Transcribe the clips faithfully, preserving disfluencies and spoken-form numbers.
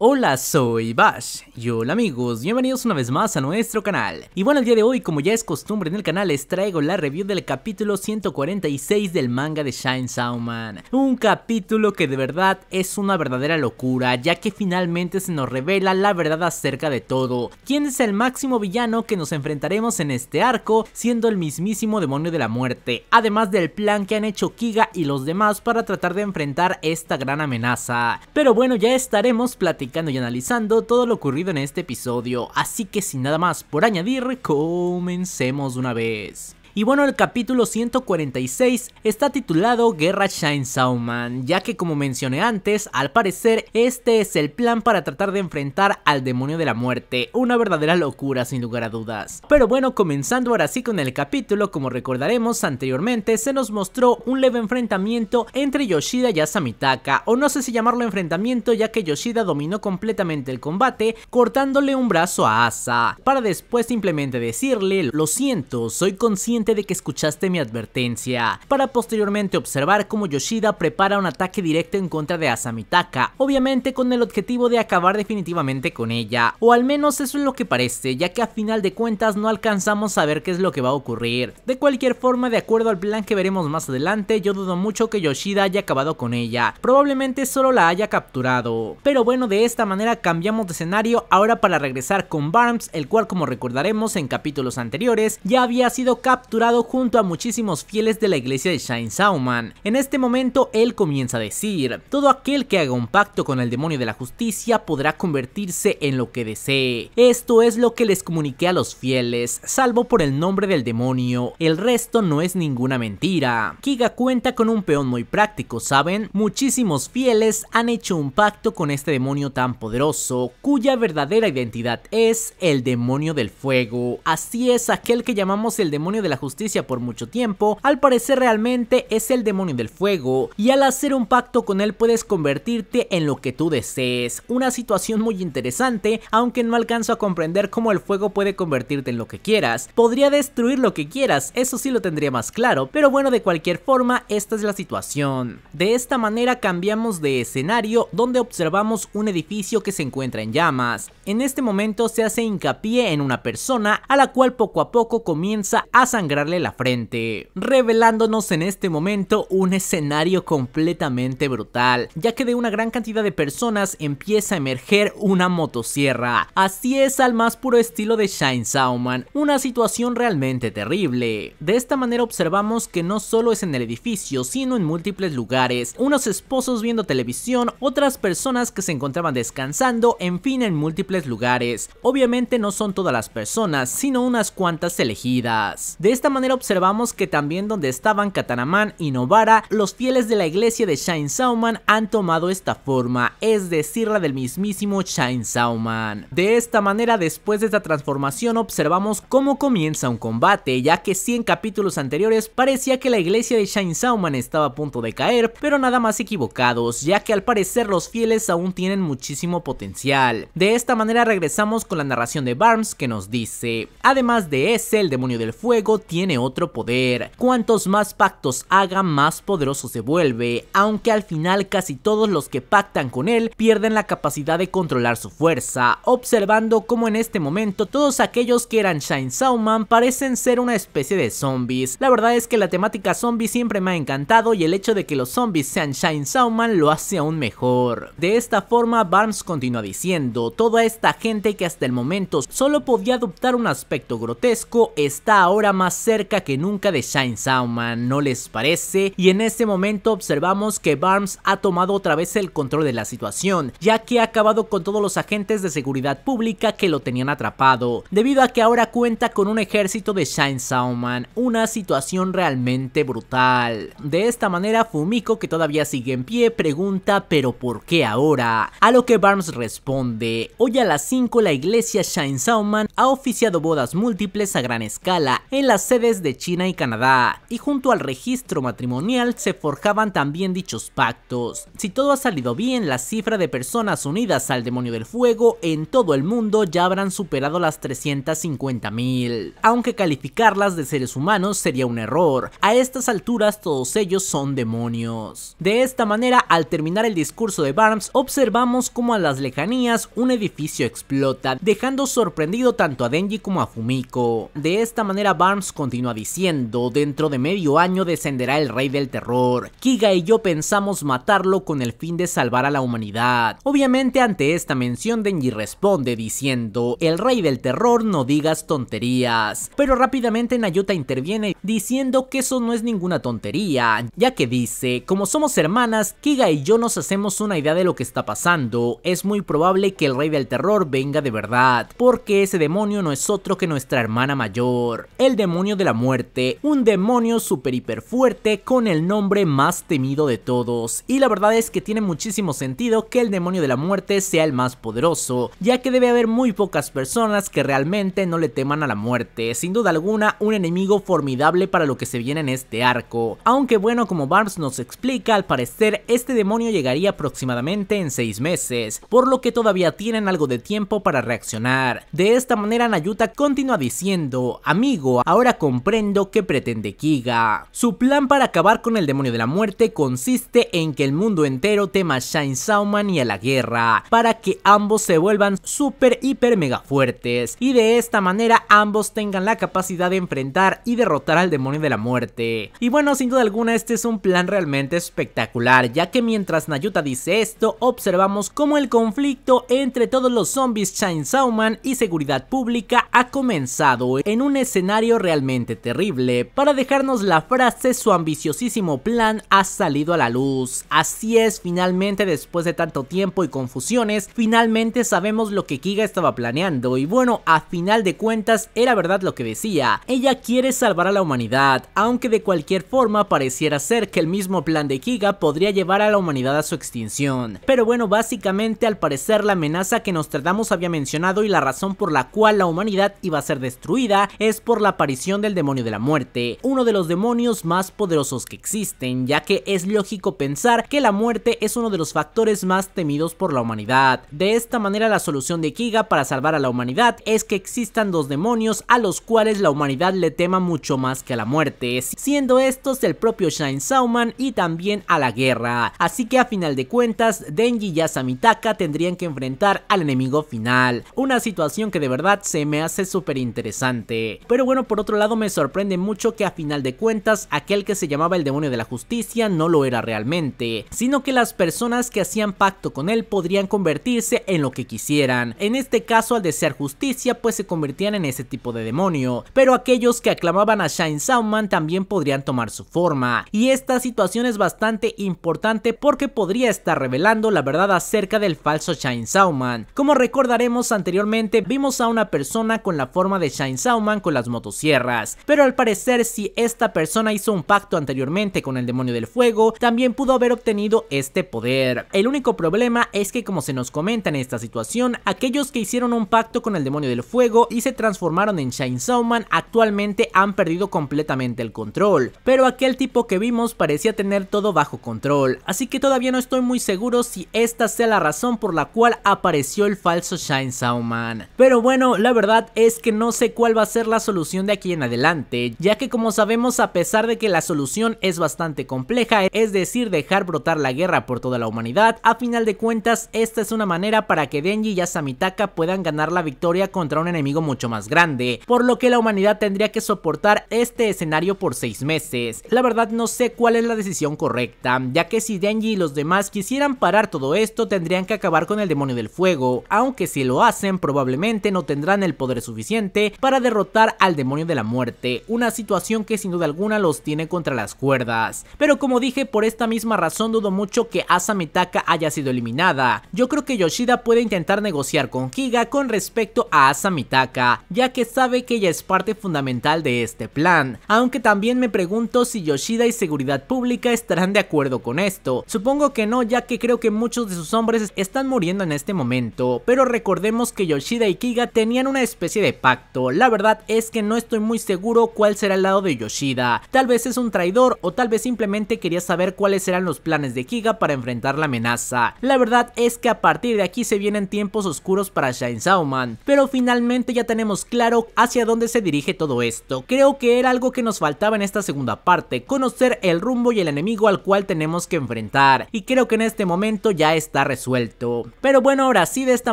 Hola, soy Bash y hola amigos, bienvenidos una vez más a nuestro canal. Y bueno, el día de hoy, como ya es costumbre en el canal, les traigo la review del capítulo ciento cuarenta y seis del manga de Chainsaw Man. Un capítulo que de verdad es una verdadera locura, ya que finalmente se nos revela la verdad acerca de todo. ¿Quién es el máximo villano que nos enfrentaremos en este arco? Siendo el mismísimo demonio de la muerte, además del plan que han hecho Kiga y los demás para tratar de enfrentar esta gran amenaza. Pero bueno, ya estaremos platicando y analizando todo lo ocurrido en este episodio, así que sin nada más por añadir, comencemos de una vez. Y bueno, el capítulo ciento cuarenta y seis está titulado Guerra Chainsaw Man, ya que como mencioné antes, al parecer este es el plan para tratar de enfrentar al demonio de la muerte, una verdadera locura sin lugar a dudas. Pero bueno, comenzando ahora sí con el capítulo, como recordaremos anteriormente, se nos mostró un leve enfrentamiento entre Yoshida y Asa Mitaka, o no sé si llamarlo enfrentamiento, ya que Yoshida dominó completamente el combate, cortándole un brazo a Asa, para después simplemente decirle, lo siento, soy consciente de que escuchaste mi advertencia, para posteriormente observar cómo Yoshida prepara un ataque directo en contra de Asa Mitaka, obviamente con el objetivo de acabar definitivamente con ella, o al menos eso es lo que parece, ya que a final de cuentas no alcanzamos a ver qué es lo que va a ocurrir. De cualquier forma, de acuerdo al plan que veremos más adelante, yo dudo mucho que Yoshida haya acabado con ella, probablemente solo la haya capturado. Pero bueno, de esta manera cambiamos de escenario ahora para regresar con Barnes, el cual, como recordaremos en capítulos anteriores, ya había sido capturado junto a muchísimos fieles de la iglesia de Chainsaw Man. En este momento él comienza a decir, todo aquel que haga un pacto con el demonio de la justicia podrá convertirse en lo que desee. Esto es lo que les comuniqué a los fieles, salvo por el nombre del demonio, el resto no es ninguna mentira. Kiga cuenta con un peón muy práctico, ¿saben? Muchísimos fieles han hecho un pacto con este demonio tan poderoso, cuya verdadera identidad es el demonio del fuego. Así es, aquel que llamamos el demonio de la justicia por mucho tiempo, al parecer realmente es el demonio del fuego, y al hacer un pacto con él puedes convertirte en lo que tú desees. Una situación muy interesante, aunque no alcanzo a comprender cómo el fuego puede convertirte en lo que quieras. Podría destruir lo que quieras, eso sí lo tendría más claro, pero bueno, de cualquier forma esta es la situación. De esta manera cambiamos de escenario, donde observamos un edificio que se encuentra en llamas. En este momento se hace hincapié en una persona, a la cual poco a poco comienza a sangrar la frente, revelándonos en este momento un escenario completamente brutal, ya que de una gran cantidad de personas empieza a emerger una motosierra. Así es, al más puro estilo de Chainsaw Man, una situación realmente terrible. De esta manera observamos que no solo es en el edificio, sino en múltiples lugares, unos esposos viendo televisión, otras personas que se encontraban descansando, en fin, en múltiples lugares. Obviamente no son todas las personas, sino unas cuantas elegidas. De esta manera observamos que también donde estaban Katana Man y Nobara, los fieles de la iglesia de Chainsaw Man han tomado esta forma, es decir, la del mismísimo Chainsaw Man. De esta manera, después de esta transformación, observamos cómo comienza un combate, ya que sí, en capítulos anteriores parecía que la iglesia de Chainsaw Man estaba a punto de caer, pero nada más equivocados, ya que al parecer los fieles aún tienen muchísimo potencial. De esta manera regresamos con la narración de Barnes, que nos dice, además de ese, el demonio del fuego tiene otro poder, cuantos más pactos haga más poderoso se vuelve, aunque al final casi todos los que pactan con él pierden la capacidad de controlar su fuerza, observando como en este momento todos aquellos que eran Chainsaw Man parecen ser una especie de zombies. La verdad es que la temática zombie siempre me ha encantado, y el hecho de que los zombies sean Chainsaw Man lo hace aún mejor. De esta forma Barnes continúa diciendo, toda esta gente que hasta el momento solo podía adoptar un aspecto grotesco está ahora más cerca que nunca de Chainsaw Man, ¿no les parece? Y en este momento observamos que Barnes ha tomado otra vez el control de la situación, ya que ha acabado con todos los agentes de seguridad pública que lo tenían atrapado, debido a que ahora cuenta con un ejército de Chainsaw Man, una situación realmente brutal. De esta manera Fumiko, que todavía sigue en pie, pregunta, ¿pero por qué ahora? A lo que Barnes responde, hoy a las cinco la iglesia Chainsaw Man ha oficiado bodas múltiples a gran escala en las sedes de China y Canadá, y junto al registro matrimonial se forjaban también dichos pactos. Si todo ha salido bien, la cifra de personas unidas al demonio del fuego en todo el mundo ya habrán superado las trescientas cincuenta mil, aunque calificarlas de seres humanos sería un error. A estas alturas todos ellos son demonios. De esta manera, al terminar el discurso de Barnes, observamos cómo a las lejanías un edificio explota, dejando sorprendido tanto a Denji como a Fumiko. De esta manera Barnes continúa diciendo: dentro de medio año descenderá el rey del terror. Kiga y yo pensamos matarlo con el fin de salvar a la humanidad. Obviamente ante esta mención Denji responde diciendo: el rey del terror, no digas tonterías. Pero rápidamente Nayuta interviene diciendo que eso no es ninguna tontería, ya que dice: como somos hermanas, Kiga y yo nos hacemos una idea de lo que está pasando. Es muy probable que el rey del terror venga de verdad, porque ese demonio no es otro que nuestra hermana mayor, el demonio de la muerte, un demonio super hiper fuerte con el nombre más temido de todos. Y la verdad es que tiene muchísimo sentido que el demonio de la muerte sea el más poderoso, ya que debe haber muy pocas personas que realmente no le teman a la muerte. Sin duda alguna, un enemigo formidable para lo que se viene en este arco, aunque bueno, como Barnes nos explica, al parecer este demonio llegaría aproximadamente en seis meses, por lo que todavía tienen algo de tiempo para reaccionar. De esta manera Nayuta continúa diciendo: amigo, ahora comprendo qué pretende Kiga. Su plan para acabar con el demonio de la muerte consiste en que el mundo entero tema a Chainsaw Man y a la guerra, para que ambos se vuelvan super hiper mega fuertes, y de esta manera ambos tengan la capacidad de enfrentar y derrotar al demonio de la muerte. Y bueno, sin duda alguna este es un plan realmente espectacular, ya que mientras Nayuta dice esto, observamos cómo el conflicto entre todos los zombies, Chainsaw Man y seguridad pública ha comenzado en un escenario realmente terrible, para dejarnos la frase: su ambiciosísimo plan ha salido a la luz. Así es, finalmente después de tanto tiempo y confusiones, finalmente sabemos lo que Kiga estaba planeando, y bueno, a final de cuentas era verdad lo que decía: ella quiere salvar a la humanidad, aunque de cualquier forma pareciera ser que el mismo plan de Kiga podría llevar a la humanidad a su extinción. Pero bueno, básicamente al parecer la amenaza que Nostradamus había mencionado y la razón por la cual la humanidad iba a ser destruida es por la aparición del demonio de la muerte, uno de los demonios más poderosos que existen, ya que es lógico pensar que la muerte es uno de los factores más temidos por la humanidad. De esta manera la solución de Kiga para salvar a la humanidad es que existan dos demonios a los cuales la humanidad le tema mucho más que a la muerte, siendo estos el propio Chainsaw Man y también a la guerra. Así que a final de cuentas Denji y Asa Mitaka tendrían que enfrentar al enemigo final, una situación que de verdad se me hace súper interesante. Pero bueno, por otro lado me sorprende mucho que a final de cuentas aquel que se llamaba el demonio de la justicia no lo era realmente, sino que las personas que hacían pacto con él podrían convertirse en lo que quisieran. En este caso, al desear justicia, pues se convertían en ese tipo de demonio, pero aquellos que aclamaban a Chainsaw Man también podrían tomar su forma, y esta situación es bastante importante porque podría estar revelando la verdad acerca del falso Chainsaw Man. Como recordaremos anteriormente, vimos a una persona con la forma de Chainsaw Man con las motosierras, pero al parecer si esta persona hizo un pacto anteriormente con el demonio del fuego, también pudo haber obtenido este poder. El único problema es que, como se nos comenta en esta situación, aquellos que hicieron un pacto con el demonio del fuego y se transformaron en Chainsaw Man actualmente han perdido completamente el control, pero aquel tipo que vimos parecía tener todo bajo control, así que todavía no estoy muy seguro si esta sea la razón por la cual apareció el falso Chainsaw Man. Pero bueno, la verdad es que no sé cuál va a ser la solución de aquí en adelante, ya que como sabemos, a pesar de que la solución es bastante compleja, es decir, dejar brotar la guerra por toda la humanidad, a final de cuentas esta es una manera para que Denji y Asa Mitaka puedan ganar la victoria contra un enemigo mucho más grande, por lo que la humanidad tendría que soportar este escenario por seis meses. La verdad no sé cuál es la decisión correcta, ya que si Denji y los demás quisieran parar todo esto, tendrían que acabar con el demonio del fuego, aunque si lo hacen probablemente no tendrán el poder suficiente para derrotar al demonio de la muerte, una situación que sin duda alguna los tiene contra las cuerdas. Pero como dije, por esta misma razón dudo mucho que Asa Mitaka haya sido eliminada. Yo creo que Yoshida puede intentar negociar con Kiga con respecto a Asa Mitaka, ya que sabe que ella es parte fundamental de este plan, aunque también me pregunto si Yoshida y seguridad pública estarán de acuerdo con esto. Supongo que no, ya que creo que muchos de sus hombres están muriendo en este momento, pero recordemos que Yoshida y Kiga tenían una especie de pacto. La verdad es que no estoy muy muy seguro cuál será el lado de Yoshida. Tal vez es un traidor o tal vez simplemente quería saber cuáles eran los planes de Kiga para enfrentar la amenaza. La verdad es que a partir de aquí se vienen tiempos oscuros para Chainsaw Man, pero finalmente ya tenemos claro hacia dónde se dirige todo esto. Creo que era algo que nos faltaba en esta segunda parte, conocer el rumbo y el enemigo al cual tenemos que enfrentar, y creo que en este momento ya está resuelto. Pero bueno, ahora sí, de esta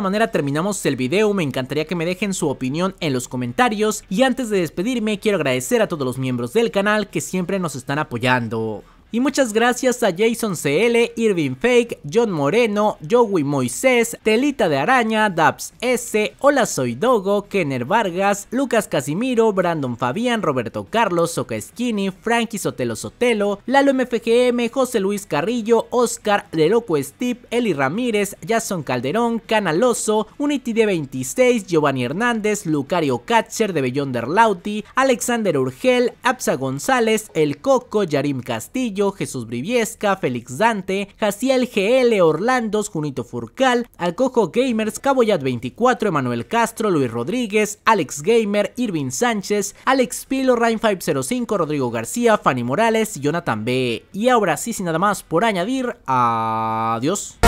manera terminamos el video. Me encantaría que me dejen su opinión en los comentarios, y antes de despedirme quiero agradecer a todos los miembros del canal que siempre nos están apoyando. Y muchas gracias a Jason C L, Irving Fake, John Moreno, Joey Moisés, Telita de Araña, Dabs S, Hola Soy Dogo, Kenner Vargas, Lucas Casimiro, Brandon Fabián, Roberto Carlos, Soca Skinny, Frankie Sotelo Sotelo, Lalo M F G M, José Luis Carrillo, Oscar, De Loco Steve, Eli Ramírez, Jason Calderón, Canaloso, Unity D veintiséis, Giovanni Hernández, Lucario Katcher de Beyonder Lauti, Alexander Urgel, Absa González, El Coco, Yarim Castillo, Jesús Briviesca, Félix Dante, Jaciel G L, Orlandos, Junito Furcal, Alcojo Gamers, Caboyat veinticuatro, Emanuel Castro, Luis Rodríguez, Alex Gamer, Irving Sánchez, Alex Pilo, Rain quinientos cinco, Rodrigo García, Fanny Morales y Jonathan B. Y ahora sí, sin nada más por añadir, adiós.